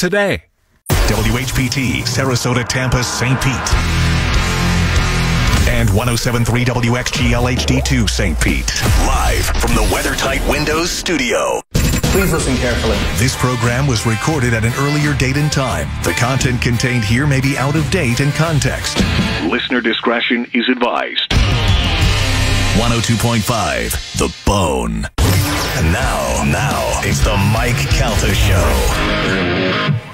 today. WHPT, Sarasota, Tampa, St. Pete. And 107.3 WXGLHD2, St. Pete. Live from the Weather Tight Windows studio. Please listen carefully. This program was recorded at an earlier date and time. The content contained here may be out of date and context. Listener discretion is advised. 102.5, The Bone. And now, it's the Mike Calta Show.